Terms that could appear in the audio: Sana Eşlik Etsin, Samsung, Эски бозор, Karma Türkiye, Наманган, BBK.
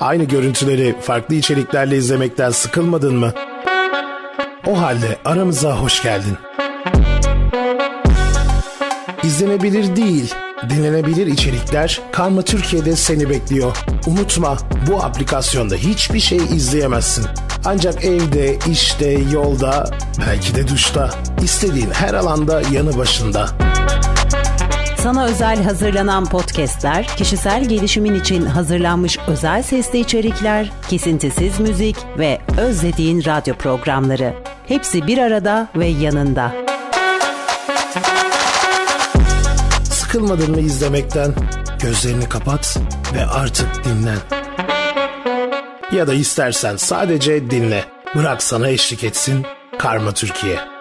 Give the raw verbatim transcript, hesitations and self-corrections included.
Aynı görüntüleri farklı içeriklerle izlemekten sıkılmadın mı? O halde aramıza hoş geldin. İzlenebilir değil, dinlenebilir içerikler Karma Türkiye'de seni bekliyor. Unutma, bu aplikasyonda hiçbir şey izleyemezsin. Ancak evde, işte, yolda, belki de duşta, istediğin her alanda yanı başında. Sana özel hazırlanan podcastler, kişisel gelişimin için hazırlanmış özel sesli içerikler, kesintisiz müzik ve özlediğin radyo programları. Hepsi bir arada ve yanında. Sıkılmadın mı izlemekten? Gözlerini kapat ve artık dinlen. Ya da istersen sadece dinle. Bırak sana eşlik etsin Karma Türkiye.